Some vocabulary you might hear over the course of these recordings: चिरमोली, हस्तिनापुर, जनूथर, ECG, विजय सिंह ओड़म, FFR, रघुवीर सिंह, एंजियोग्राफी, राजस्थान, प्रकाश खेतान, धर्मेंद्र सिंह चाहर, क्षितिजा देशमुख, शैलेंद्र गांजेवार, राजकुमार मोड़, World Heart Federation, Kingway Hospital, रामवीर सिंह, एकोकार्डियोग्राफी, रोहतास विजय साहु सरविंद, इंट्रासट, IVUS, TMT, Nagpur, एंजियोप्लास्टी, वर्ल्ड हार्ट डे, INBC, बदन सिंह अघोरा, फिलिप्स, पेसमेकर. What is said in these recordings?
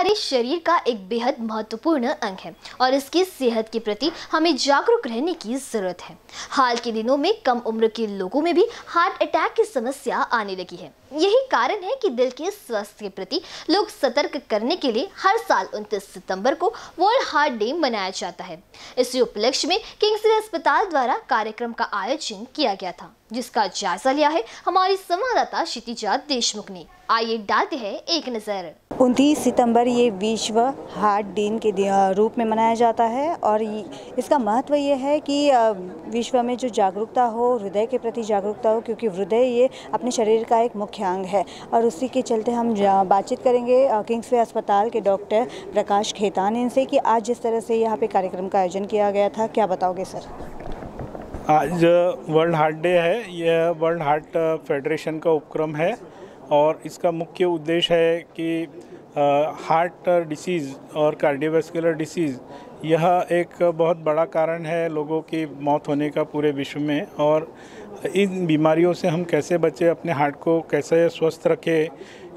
हमारे शरीर का एक बेहद महत्वपूर्ण अंग है और इसकी सेहत के प्रति हमें जागरूक रहने की जरूरत है। हाल के दिनों में कम उम्र के लोगों में भी हार्ट अटैक की समस्या आने लगी है। यही कारण है कि दिल के स्वास्थ्य के प्रति लोग सतर्क करने के लिए हर साल 29 सितंबर को वर्ल्ड हार्ट डे मनाया जाता है। इसी उपलक्ष्य में किंग्सवे अस्पताल द्वारा कार्यक्रम का आयोजन किया गया था, जिसका जायजा लिया है हमारी संवाददाता क्षितिजा देशमुख ने। आइए डालते हैं एक नज़र। 29 सितंबर ये विश्व हार्ट दिन के रूप में मनाया जाता है और इसका महत्व ये है कि विश्व में जो जागरूकता हो, हृदय के प्रति जागरूकता हो, क्योंकि हृदय ये अपने शरीर का एक मुख्य अंग है। और उसी के चलते हम बातचीत करेंगे किंग्सवे अस्पताल के डॉक्टर प्रकाश खेतान इनसे कि आज जिस तरह से यहाँ पे कार्यक्रम का आयोजन किया गया था, क्या बताओगे सर? आज वर्ल्ड हार्ट डे है। यह वर्ल्ड हार्ट फेडरेशन का उपक्रम है और इसका मुख्य उद्देश्य है कि हार्ट डिसीज़ और कार्डियोवैस्कुलर डिसीज़ यह एक बहुत बड़ा कारण है लोगों की मौत होने का पूरे विश्व में, और इन बीमारियों से हम कैसे बचें, अपने हार्ट को कैसे स्वस्थ रखें,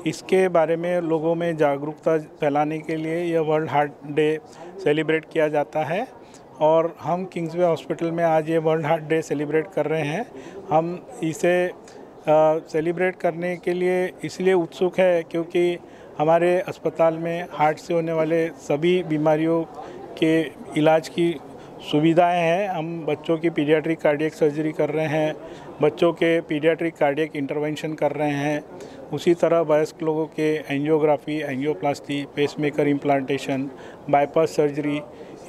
इसके बारे में लोगों में जागरूकता फैलाने के लिए यह वर्ल्ड हार्ट डे सेलिब्रेट किया जाता है। और हम किंग्सवे हॉस्पिटल में आज ये वर्ल्ड हार्ट डे सेलिब्रेट कर रहे हैं। हम इसे सेलिब्रेट करने के लिए इसलिए उत्सुक है क्योंकि हमारे अस्पताल में हार्ट से होने वाले सभी बीमारियों के इलाज की सुविधाएं हैं। हम बच्चों की पीडियाट्रिक कार्डियक सर्जरी कर रहे हैं, बच्चों के पीडियाट्रिक कार्डियक इंटरवेंशन कर रहे हैं, उसी तरह वयस्क लोगों के एंजियोग्राफी, एंजियोप्लास्टी, पेसमेकर implantation, bypass surgery,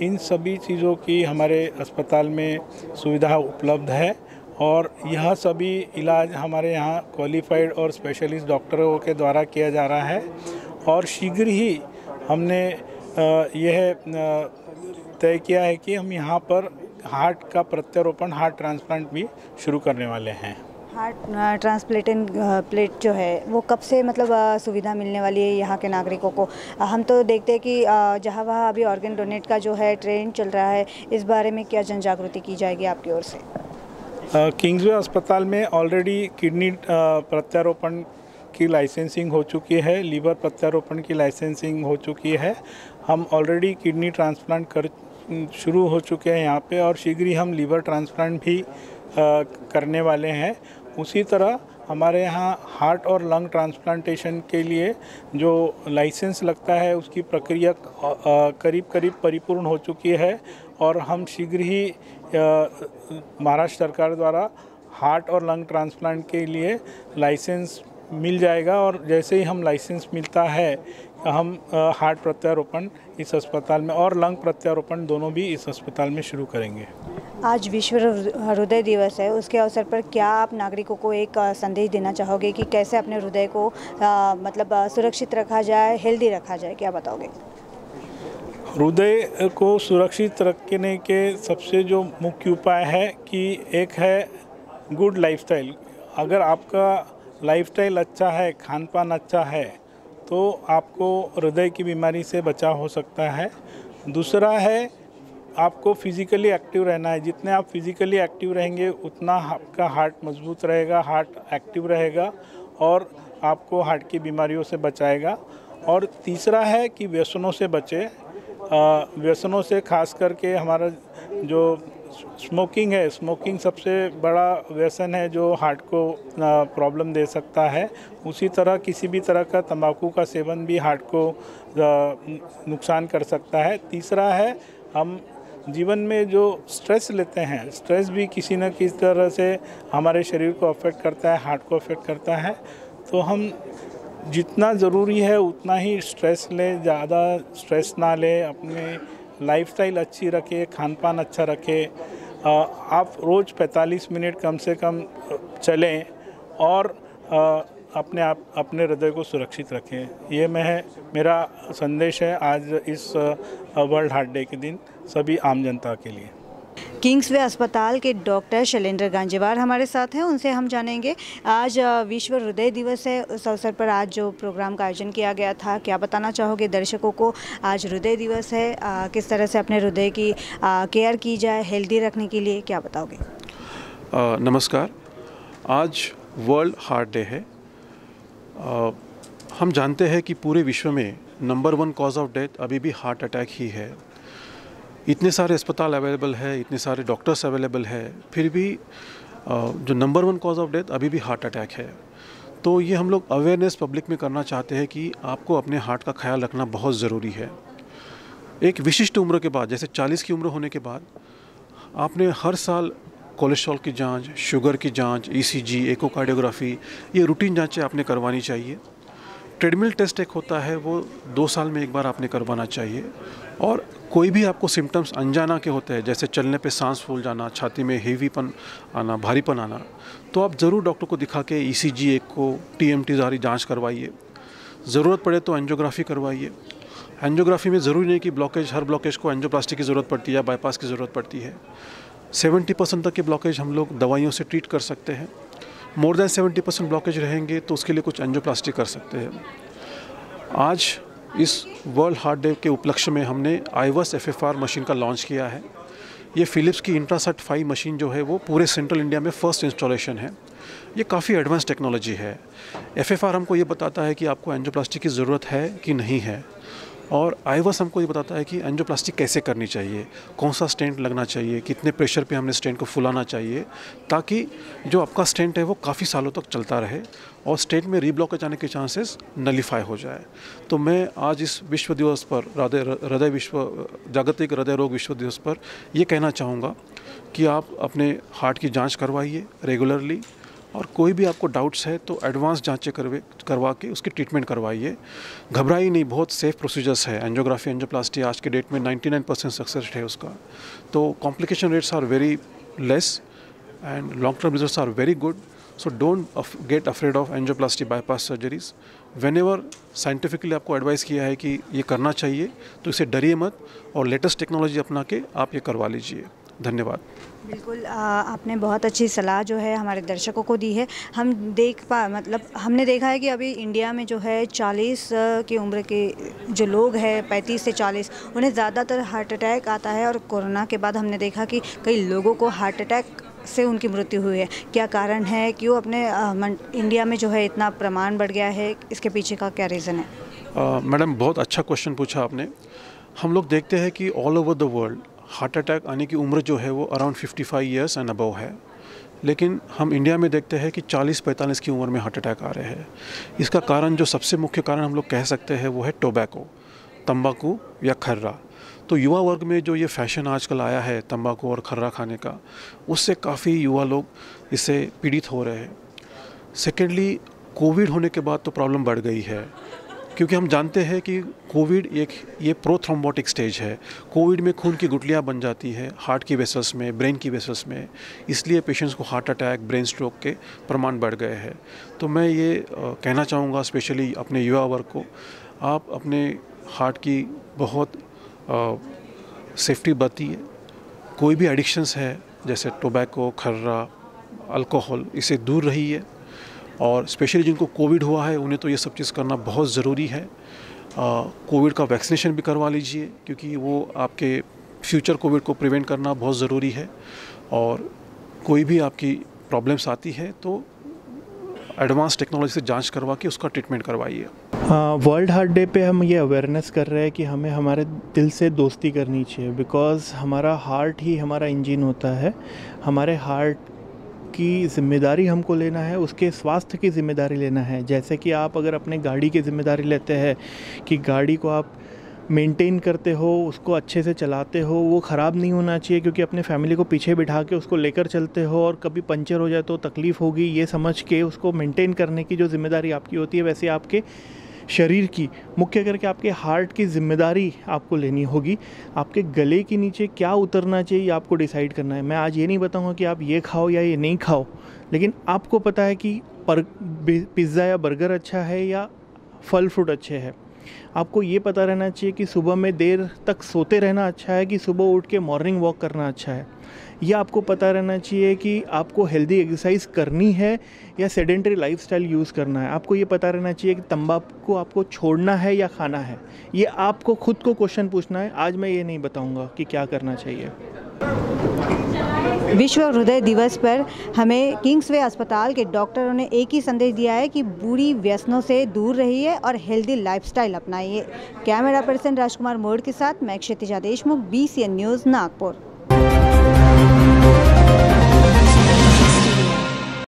इन सभी चीज़ों की हमारे अस्पताल में सुविधा उपलब्ध है। और यह सभी इलाज हमारे यहाँ क्वालिफाइड और स्पेशलिस्ट डॉक्टरों के द्वारा किया जा रहा है। और शीघ्र ही हमने यह तय किया है कि हम यहाँ पर हार्ट का प्रत्यारोपण, हार्ट ट्रांसप्लांट भी शुरू करने वाले हैं। हार्ट ट्रांसप्लेटेड प्लेट जो है वो कब से मतलब सुविधा मिलने वाली है यहाँ के नागरिकों को? हम तो देखते हैं कि जहाँ वहाँ अभी ऑर्गन डोनेट का जो है ट्रेंड चल रहा है, इस बारे में क्या जन जागृति की जाएगी आपकी ओर से? किंग्सवे अस्पताल में ऑलरेडी किडनी प्रत्यारोपण की लाइसेंसिंग हो चुकी है, लीवर प्रत्यारोपण की लाइसेंसिंग हो चुकी है। हम ऑलरेडी किडनी ट्रांसप्लांट शुरू हो चुके हैं यहाँ पे, और शीघ्र ही हम लीवर ट्रांसप्लांट भी करने वाले हैं। उसी तरह हमारे यहाँ हार्ट और लंग ट्रांसप्लांटेशन के लिए जो लाइसेंस लगता है उसकी प्रक्रिया करीब करीब परिपूर्ण हो चुकी है, और हम शीघ्र ही महाराष्ट्र सरकार द्वारा हार्ट और लंग ट्रांसप्लांट के लिए लाइसेंस मिल जाएगा। और जैसे ही हम लाइसेंस मिलता है, हम हार्ट प्रत्यारोपण इस अस्पताल में और लंग प्रत्यारोपण दोनों भी इस अस्पताल में शुरू करेंगे। आज विश्व हृदय दिवस है, उसके अवसर पर क्या आप नागरिकों को एक संदेश देना चाहोगे कि कैसे अपने हृदय को मतलब सुरक्षित रखा जाए, हेल्दी रखा जाए, क्या बताओगे? हृदय को सुरक्षित रखने के सबसे जो मुख्य उपाय है कि एक है गुड लाइफस्टाइल। अगर आपका लाइफस्टाइल अच्छा है, खान पान अच्छा है, तो आपको हृदय की बीमारी से बचाव हो सकता है। दूसरा है आपको फिज़िकली एक्टिव रहना है। जितने आप फिज़िकली एक्टिव रहेंगे उतना आपका हार्ट मजबूत रहेगा, हार्ट एक्टिव रहेगा और आपको हार्ट की बीमारियों से बचाएगा। और तीसरा है कि व्यसनों से बचे। व्यसनों से खास करके हमारा जो स्मोकिंग है, स्मोकिंग सबसे बड़ा व्यसन है जो हार्ट को प्रॉब्लम दे सकता है। उसी तरह किसी भी तरह का तंबाकू का सेवन भी हार्ट को नुकसान कर सकता है। तीसरा है हम जीवन में जो स्ट्रेस लेते हैं, स्ट्रेस भी किसी न किसी तरह से हमारे शरीर को अफेक्ट करता है, हार्ट को अफेक्ट करता है। तो हम जितना ज़रूरी है उतना ही स्ट्रेस लें, ज़्यादा स्ट्रेस ना लें, अपने लाइफस्टाइल अच्छी रखें, खान पान अच्छा रखें। आप रोज़ 45 मिनट कम से कम चलें और अपने हृदय को सुरक्षित रखें। ये मेरा संदेश है आज इस वर्ल्ड हार्ट डे के दिन सभी आम जनता के लिए। किंग्सवे अस्पताल के डॉक्टर शैलेंद्र गांजेवार हमारे साथ हैं, उनसे हम जानेंगे आज विश्व हृदय दिवस है, उस अवसर पर आज जो प्रोग्राम का आयोजन किया गया था, क्या बताना चाहोगे दर्शकों को? आज हृदय दिवस है, किस तरह से अपने हृदय की केयर की जाए हेल्दी रखने के लिए, क्या बताओगे? नमस्कार, आज वर्ल्ड हार्ट डे है। हम जानते हैं कि पूरे विश्व में नंबर 1 कॉज ऑफ डेथ अभी भी हार्ट अटैक ही है। इतने सारे अस्पताल अवेलेबल है, इतने सारे डॉक्टर्स अवेलेबल है, फिर भी जो नंबर 1 कॉज ऑफ डेथ अभी भी हार्ट अटैक है। तो ये हम लोग अवेयरनेस पब्लिक में करना चाहते हैं कि आपको अपने हार्ट का ख्याल रखना बहुत ज़रूरी है। एक विशिष्ट उम्र के बाद, जैसे 40 की उम्र होने के बाद, आपने हर साल कोलेस्ट्रॉल की जांच, शुगर की जांच, ECG, एकोकार्डियोग्राफी, ये रूटीन जांचें आपने करवानी चाहिए। ट्रेडमिल टेस्ट एक होता है, वो 2 साल में एक बार आपने करवाना चाहिए। और कोई भी आपको सिम्टम्स अनजाना के होते हैं, जैसे चलने पे सांस फूल जाना, छाती में हेवीपन आना, भारीपन आना, तो आप ज़रूर डॉक्टर को दिखा के ECG, TMT सारी जाँच करवाइए। ज़रूरत पड़े तो एंजियोग्राफी करवाइए। एंजियोग्राफी में ज़रूरी नहीं कि हर ब्लॉकेज को एंजियोप्लास्टी की ज़रूरत पड़ती है या बाईपास की ज़रूरत पड़ती है। 70% तक के ब्लॉकेज हम लोग दवाइयों से ट्रीट कर सकते हैं। मोर दैन 70% ब्लॉकेज रहेंगे तो उसके लिए कुछ एंजियोप्लास्टी कर सकते हैं। आज इस वर्ल्ड हार्ट डे के उपलक्ष्य में हमने IVUS FFR मशीन का लॉन्च किया है। ये फिलिप्स की इंट्रासट 5 मशीन जो है वो पूरे सेंट्रल इंडिया में फर्स्ट इंस्टॉलेशन है। ये काफ़ी एडवांस टेक्नोलॉजी है। FFR हमको ये बताता है कि आपको एंजियोप्लास्टी की ज़रूरत है कि नहीं है, और IVUS हमको ये बताता है कि एंजियोप्लास्टी कैसे करनी चाहिए, कौन सा स्टेंट लगना चाहिए, कितने प्रेशर पे हमने स्टेंट को फुलाना चाहिए, ताकि जो आपका स्टेंट है वो काफ़ी सालों तक चलता रहे और स्टेंट में रीब्लॉकेज आने के चांसेस नलीफाई हो जाए। तो मैं आज इस विश्व दिवस पर जागतिक हृदय रोग विश्व दिवस पर ये कहना चाहूँगा कि आप अपने हार्ट की जाँच करवाइए रेगुलरली, और कोई भी आपको डाउट्स है तो एडवांस जांचें करवा के उसकी ट्रीटमेंट करवाइए। घबराइए नहीं, बहुत सेफ़ प्रोसीजर्स है। एंजियोग्राफी, एंजियोप्लास्टी आज के डेट में 99% सक्सेस रेट है उसका। तो complication rates are very less and long term results are very good. So don't get afraid of एंजियोप्लास्टी, bypass surgeries. Whenever scientifically आपको एडवाइस किया है कि ये करना चाहिए तो इसे डरिए मत, और लेटेस्ट टेक्नोलॉजी अपना के आप ये करवा लीजिए। धन्यवाद। बिल्कुल, आपने बहुत अच्छी सलाह जो है हमारे दर्शकों को दी है। हमने देखा है कि अभी इंडिया में जो है 40 की उम्र के जो लोग हैं, 35 से 40, उन्हें ज़्यादातर हार्ट अटैक आता है। और कोरोना के बाद हमने देखा कि कई लोगों को हार्ट अटैक से उनकी मृत्यु हुई है। क्या कारण है कि वो अपने इंडिया में जो है इतना प्रमाण बढ़ गया है, इसके पीछे का क्या रीज़न है? मैडम, बहुत अच्छा क्वेश्चन पूछा आपने। हम लोग देखते हैं कि all over the world heart attack आने की उम्र जो है वो अराउंड 55 ईयर्स एंड अबव है, लेकिन हम इंडिया में देखते हैं कि 40-45 की उम्र में हार्ट अटैक आ रहे हैं। इसका कारण, जो सबसे मुख्य कारण हम लोग कह सकते हैं, वो है टोबैको, तंबाकू या खर्रा। तो युवा वर्ग में जो ये फैशन आजकल आया है तंबाकू और खर्रा खाने का, उससे काफ़ी युवा लोग इससे पीड़ित हो रहे हैं। सेकेंडली, कोविड होने के बाद तो प्रॉब्लम बढ़ गई है, क्योंकि हम जानते हैं कि कोविड ये प्रोथ्रोम्बोटिक स्टेज है। कोविड में खून की गुठलियाँ बन जाती है हार्ट की वेसल्स में, ब्रेन की वेसल्स में, इसलिए पेशेंट्स को हार्ट अटैक, ब्रेन स्ट्रोक के प्रमाण बढ़ गए हैं। तो मैं ये कहना चाहूँगा स्पेशली अपने युवा वर्ग को, आप अपने हार्ट की बहुत सेफ्टी बरतिए। कोई भी एडिक्शंस है जैसे टोबैको, खर्रा, अल्कोहल, इससे दूर रहिए। और स्पेशली जिनको कोविड हुआ है उन्हें तो ये सब चीज़ करना बहुत ज़रूरी है। कोविड का वैक्सीनेशन भी करवा लीजिए, क्योंकि वो आपके फ्यूचर कोविड को प्रिवेंट करना बहुत ज़रूरी है। और कोई भी आपकी प्रॉब्लम्स आती है तो एडवांस टेक्नोलॉजी से जांच करवा के उसका ट्रीटमेंट करवाइए। वर्ल्ड हार्ट डे पे हम ये अवेयरनेस कर रहे हैं कि हमें हमारे दिल से दोस्ती करनी चाहिए, बिकॉज़ हमारा हार्ट ही हमारा इंजन होता है। हमारे हार्ट की जिम्मेदारी हमको लेना है, उसके स्वास्थ्य की जिम्मेदारी लेना है। जैसे कि आप अगर अपने गाड़ी की जिम्मेदारी लेते हैं कि गाड़ी को आप मेंटेन करते हो, उसको अच्छे से चलाते हो, वो ख़राब नहीं होना चाहिए, क्योंकि अपने फैमिली को पीछे बिठा के उसको लेकर चलते हो और कभी पंचर हो जाए तो तकलीफ़ होगी, ये समझ के उसको मेंटेन करने की जो जिम्मेदारी आपकी होती है, वैसे आपके शरीर की, मुख्य करके आपके हार्ट की ज़िम्मेदारी आपको लेनी होगी। आपके गले के नीचे क्या उतरना चाहिए आपको डिसाइड करना है। मैं आज ये नहीं बताऊंगा कि आप ये खाओ या ये नहीं खाओ, लेकिन आपको पता है कि पिज़्ज़ा या बर्गर अच्छा है या फल फ्रूट अच्छे हैं। आपको ये पता रहना चाहिए कि सुबह में देर तक सोते रहना अच्छा है कि सुबह उठ के मॉर्निंग वॉक करना अच्छा है। यह आपको पता रहना चाहिए कि आपको हेल्दी एक्सरसाइज करनी है या सेडेंटरी लाइफस्टाइल यूज़ करना है। आपको ये पता रहना चाहिए कि तंबाकू आपको छोड़ना है या खाना है। ये आपको खुद को क्वेश्चन पूछना है। आज मैं ये नहीं बताऊँगा कि क्या करना चाहिए। विश्व हृदय दिवस पर हमें किंग्सवे अस्पताल के डॉक्टरों ने एक ही संदेश दिया है कि बुरी व्यसनों से दूर रहिए और हेल्दी लाइफस्टाइल अपनाइए। कैमरा पर्सन राजकुमार मोड़ के साथ मैं क्षितिजा देशमुख, INBC न्यूज़ नागपुर।